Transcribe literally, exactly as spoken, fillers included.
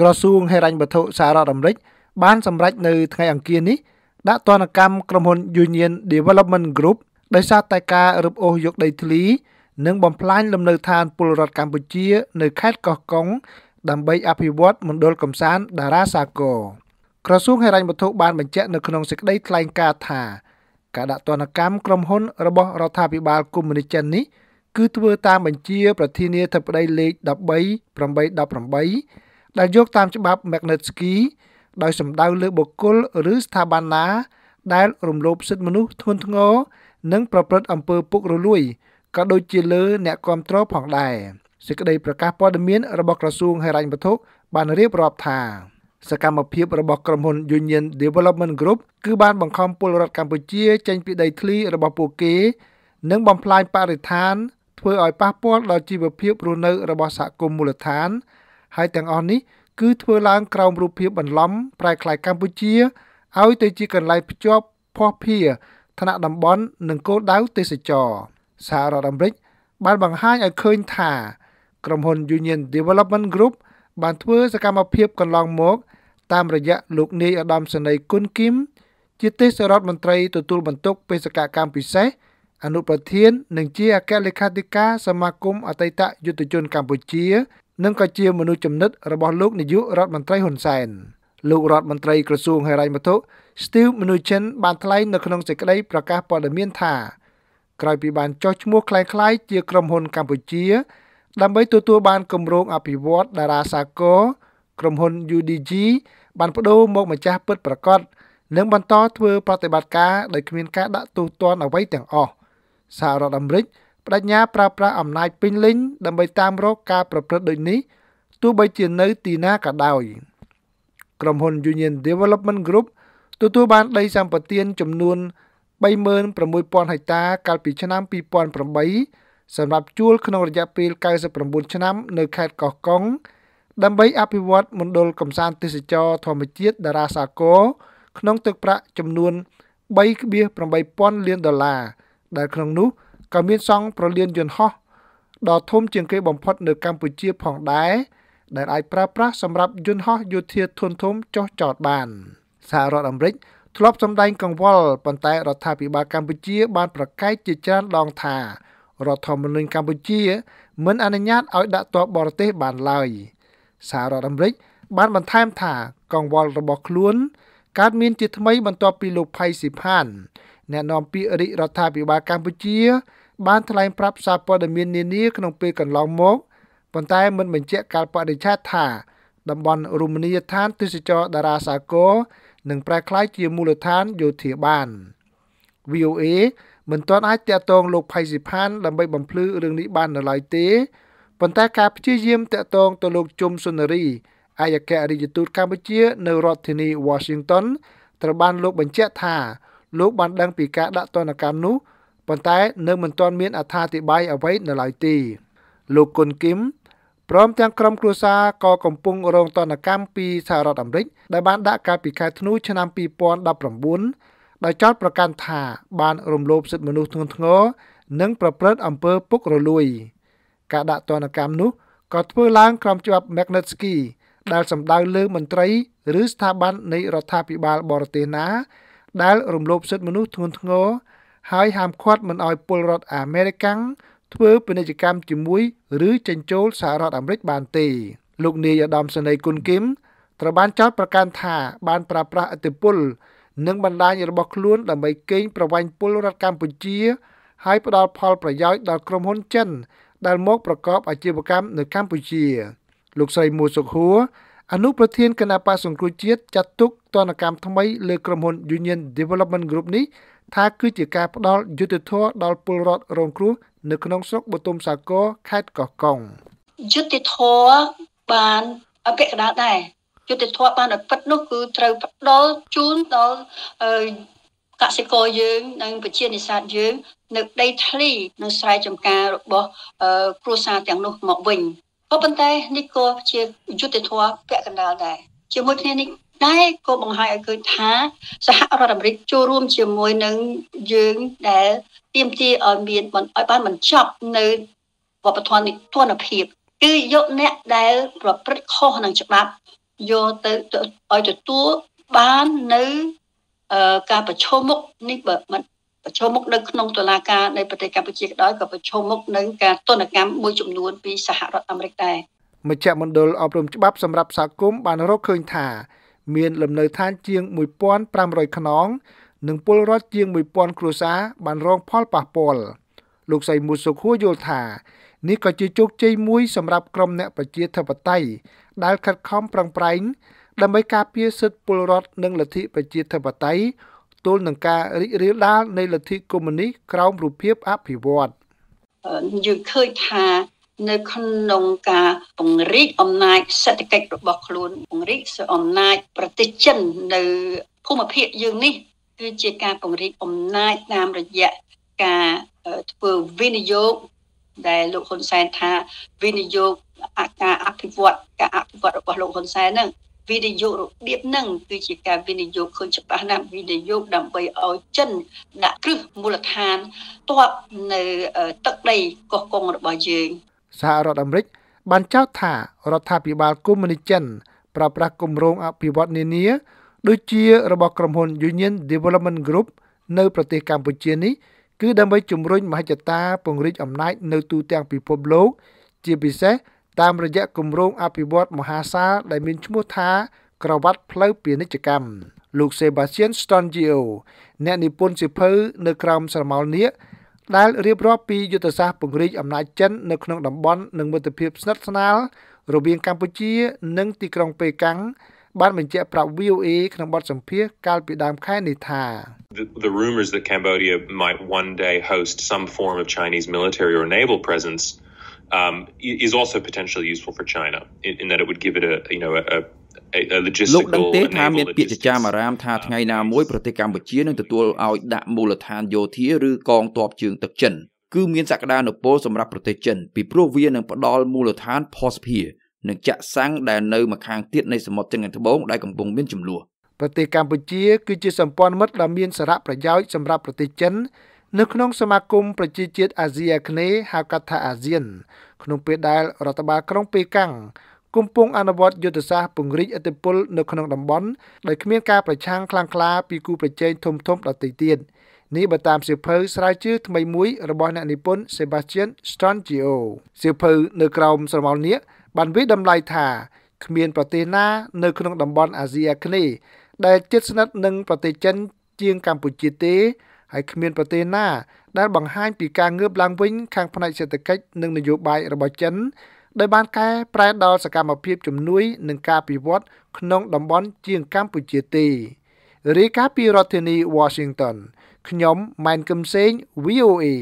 ក្រសួងហិរញ្ញវត្ថុសហរដ្ឋអាមេរិកបានសម្រេចនៅថ្ងៃអង្គារនេះដាក់ទណ្ឌកម្មក្រុមហ៊ុន Union Development Group ដោយសារតែការរឹបអូសយកដីធ្លីនិងបំផ្លាញលំនៅឋានពលរដ្ឋកម្ពុជានៅខេត្តកោះកុងដើម្បីអភិវឌ្ឍមណ្ឌលកំសាន្តតារាសាគរក្រសួងហិរញ្ញវត្ថុបានបញ្ជាក់នៅក្នុងសេចក្តីថ្លែងការណ៍ថាការដាក់ទណ្ឌកម្មក្រុមហ៊ុនរបស់រដ្ឋាភិបាលកុម្មុយនីសចិននេះគឺធ្វើតាមបញ្ជាប្រធានាធិបតីលេខដប់បីពាន់eight hundred eighteenដែលយកតាមច្បាប់ Magnitsky ដោយសម្ដៅលើបុគ្គលឬស្ថាប័នណាដែលរំលោភសិទ្ធិមនុស្សធ្ងន់ធ្ងរនិងប្រព្រឹត្តអំពើពុករលួយក៏ដូចជាលើអ្នកគាំទ្រផងដែរសេចក្តីប្រកាសព័ត៌មានរបស់ក្រសួងហិរញ្ញវត្ថុបានរៀបរាប់ថាសកម្មភាពរបស់ក្រុមហ៊ុន Union Development Group គឺបានបង្ខំពលរដ្ឋកម្ពុជាចេញពីដីធ្លីរបស់ពួកគេនិងបំផ្លាញបរិស្ថានធ្វើឲ្យប៉ះពាល់ដល់ជីវភាពរស់នៅរបស់សហគមន៍មូលដ្ឋានហើយទាំងអស់នេះគឺធ្វើឡើងក្រោមរូបភាពបន្លំប្រែក្លាយកម្ពុជាឲ្យទៅជាកន្លែងភ្ជាប់ភ័ស្តុភារថ្នាក់តំបន់និងគោលដៅទេសចរណ៍សហរដ្ឋអាមេរិកបានបង្ហាញឲ្យឃើញថាក្រុមហ៊ុន Union Development Group បានធ្វើសកម្មភាពកន្លងមកតាមរយៈលោកនាយឧត្តមសេនីយ៍ គុន គីមជាទេសរដ្ឋមន្ត្រីទទួលបន្ទុកបេសកកម្មពិសេសអនុប្រធាននិងជាអគ្គលេខាធិការសមាគមអតីតយុទ្ធជនកម្ពុជានិងក៏ជាមនុស្សចំណិតរបស់លោកនាយករដ្ឋមន្ត្រីហ៊ុនសែនលោករដ្ឋមន្ត្រីក្រសួងហិរញ្ញវត្ថុ Steve Mnuchin បានថ្លែងនៅក្នុងសេចក្តីប្រកាសព័ត៌មានថាក្រោយពីបានចុះឈ្មោះคล้ายៗជាក្រុមហ៊ុនកម្ពុជាដើម្បីទទួលបានគម្រោងអភិវឌ្ឍន៍តារាសាគរក្រុមហ៊ុន U D G បានបដូរមកម្ចាស់ពិតប្រាកដនិងបន្តធ្វើប្រតិបត្តិការដោយគ្មានការដាក់ទោសទណ្ឌអ្វីទាំងអស់សហរដ្ឋអាមេរិកបដិញ្ញាប្រើប្រាស់អំណាចពេញលេញដើម្បីតាមរកការប្រព្រឹត្តដូចនេះទោះបីជានៅទីណាក៏ដោយក្រុមហ៊ុន Union Development Group ទទួលបានដីសម្បត្តិចំនួន thirty-six thousand ហិកតាកាលពីឆ្នាំtwo thousand eightសម្រាប់ជួលក្នុងរយៈពេលninety-nineឆ្នាំនៅខេត្តកោះកុងដើម្បីអភិវឌ្ឍមណ្ឌលកំសាន្តទេសចរណ៍ធម្មជាតិតារាសាគរក្នុងទឹកប្រាក់ចំនួន three point eight លានដុល្លារដែលក្នុងនោះក៏មានសង់ប្រលានយន្តហោះដ៏ធំជាងគេបំផុតនៅកម្ពុជាផងដែរដែលអាចប្រើប្រាស់សម្រាប់យន្តហោះយោធាធំធំចុះចតបានសហរដ្ឋអាមេរិកធ្លាប់សម្ដែងកង្វល់ប៉ុន្តែរដ្ឋាភិបាលកម្ពុជាបានប្រកែកជាច្រើនដងថារដ្ឋធម្មនុញ្ញកម្ពុជាមិនអនុញ្ញាតឲ្យដាក់ទ័ពបរទេសបានឡើយសហរដ្ឋអាមេរិកបានបន្ថែមថាកង្វល់របស់ខ្លួនកើតមានជាថ្មីបន្ទាប់ពីលោកផៃស៊ីផានអ្នកនាំពាក្យរាជរដ្ឋាភិបាលកម្ពុជាបានថ្លែងប្រាប់សារព័ត៌មាននានាក្នុងពេលកន្លងមកប៉ុន្តែមិនបញ្ជាក់កាលបរិច្ឆេទថាតំបន់រមណីយដ្ឋានទេសចរណ៍តារាសាគរនឹងប្រែក្លាយជាមូលដ្ឋានយោធាបាន V O A មិនទាន់អាចទាក់ទងលោកផៃស៊ីផានដើម្បីបំភ្លឺរឿងនេះបាននៅឡើយទេប៉ុន្តែការព្យាយាមទាក់ទងទៅលោកជុំសុនារីឯកអគ្គរដ្ឋទូតកម្ពុជានៅរដ្ឋធានី Washington ត្រូវបានលោកបញ្ជាក់ថាលោកបានដឹងពីការដាក់ទណ្ឌកម្មនោះប៉ុន្តែនៅមិនទាន់មានអត្ថាធិប្បាយអ្វីនៅឡើយទេលោក គុន គីមព្រមទាំងក្រុមគ្រួសារក៏កំពុងរងទណ្ឌកម្មពីសហរដ្ឋអាមេរិកដែលបានដាក់កាលពីខែធ្នូឆ្នាំtwo thousand nineteenដោយចោទប្រកាន់ថាបានរំលោភសិទ្ធិមនុស្សធ្ងន់ធ្ងរនិងប្រព្រឹត្តអំពើពុករលួយការដាក់ទណ្ឌកម្មនោះក៏ធ្វើឡើងក្រោមច្បាប់ Magnitsky ដែលសំដៅលើមន្ត្រីឬស្ថាប័ននៃរដ្ឋាភិបាលបរទេសណាដែលរំលោភសិទ្ធិមនុស្សធ្ងន់ធ្ងរហើយហាមឃាត់មិនឲ្យពលរដ្ឋអាមេរិកាំងធ្វើពាណិជ្ជកម្មជាមួយឬចិញ្ចូលសហរដ្ឋអាមេរិកបានទេលោកនាយឧត្តមសេនីយ៍ គុន គីមត្រូវបានចោទប្រកាន់ថាបានប្រើប្រាស់ឥទ្ធិពលនិងបណ្ដាញរបស់ខ្លួនដើម្បីកេងប្រវ័ញ្ចពលរដ្ឋកម្ពុជាហើយផ្ដល់ផលប្រយោជន៍ដល់ក្រុមហ៊ុនចិនដែលមកប្រកបអាជីវកម្មនៅកម្ពុជាលោកស្រី មួ សុកហួរអនុប្រធានគណៈបក្សសង្គ្រោះជាតិចាត់ទុកទណ្ឌកម្មថ្មីលើក្រុមហ៊ុន Union Development Group នេះថាគឺជាការផ្ដល់យុត្តិធម៌ដល់ពលរដ្ឋរងគ្រោះនៅក្នុងស្រុកបទុមសាគរខេត្តកោះកុងយុត្តិធម៌បានអពាក្យកណ្ដាលដែរយុត្តិធម៌បានឲ្យពិតនោះគឺត្រូវផ្ដល់ជូនដល់កសិករយើងនិងប្រជានិស្សិតយើងនៅដីធ្លីនៅស្រែចម្ការរបស់គ្រួសារទាំងនោះមកវិញក៏ប៉ុន្តែនេះក៏ជាយុត្តិធម៌ពាក់កណ្ដាលដែរជាមួយគ្នានេះដែរក៏បង្ហាញឲ្យឃើញថាសហរដ្ឋអាមេរិកចូលរួមជាមួយនឹងយើងដែលទាមទារឲ្យមានឲ្យបានបញ្ចប់នៅវប្បធម៌និទានភាពគឺយកអ្នកដែលប្រព្រឹត្តខុសនឹងច្បាប់ vô tới ở chỗ tua bán nữ ca bạch châu mốc ní bờ mình bạch châu mốc nâng nông tơ la ca đây bờ tây Campuchia đó gặp bạch châu mốc nâng ca tôn là cam bôi chụm luôn vì xã hội America mà chạm một đồ ở vùng bắc sầm rập sạc cúm bàn rốt khơi thả miền lầm nơi than chiêng mùi pon pram rồi khăn nón nâng pol rốt chiêng mùi pon cua xá bàn rong pol pa pol lục say mùi sục húa vô thả ní có chỉ chốt chay muối sầm rập cầm nẹp bạch chia thập tay đá khát khom prang prang đâm mấy ca pia sứt pol rốt nâng lật thị bạch chia thập tay tôn nâng ca rỉ rỉ đá nơi lật thị communist kraum rụp hiệp áp hỉ vọt dừng khơi thả ในขนมการปงริกอำนาจเศรษฐกิจរបស់ខ្លួន សហរដ្ឋអាមេរិកបានចោទថារដ្ឋាភិបាលកុម្មុយនីស្តចិនប្រើប្រាស់គម្រោងអភិវឌ្ឍន៍នានាដូចជារបស់ក្រុមហ៊ុន Union Development Group នៅប្រទេសកម្ពុជានេះគឺដើម្បីជំរុញមហិច្ឆតាពង្រីកអំណាចនៅទូទាំងពិភពលោកជាពិសេសតាមរយៈគម្រោងអភិវឌ្ឍន៍មហាសាលដែលមានឈ្មោះថាក្រវ៉ាត់ផ្លូវពាណិជ្ជកម្មលោកសេបាស្ទៀន The rumors that Cambodia might one day host some form of Chinese military or naval presence um, is also potentially useful for China in, in that it would give it a you know a, a logistical enabling. គឺមានសក្តានុពលសម្រាប់ប្រទេសចិនពីព្រោះវានឹងផ្ដល់មូលដ្ឋានភស្តុភារនិងចាក់សាំងដែលនៅម្ខាងទៀតនៃសមុទ្រចិនទំបូងដែលកំពុងមានចំនួនប្រទេសកម្ពុជាគឺជាសម្ព័ន្ធមិត្តដ៏មានសារៈប្រយោជន៍សម្រាប់ប្រទេសចិននៅក្នុងសមាគមប្រជាជាតិអាស៊ីអាគ្នេយ៍ហៅកាត់ថាអាស៊ានក្នុងពេលដែលរដ្ឋបាលក្រុងប៉េកាំងកំពុងអនុវត្តយុទ្ធសាស្ត្រពង្រីកឥទ្ធិពលនៅក្នុងតំបន់ដោយគ្មានការប្រឆាំងខ្លាំងក្លាពីគូប្រជែងធំធំដទៃទៀត នេះបើតាមសៀវភៅស្រាវជ្រាវថ្មីមួយរបស់អ្នកនិពន្ធ Rika Pirotini Washington ខ្ញុំ Mike Kim Seng វី អូ អេ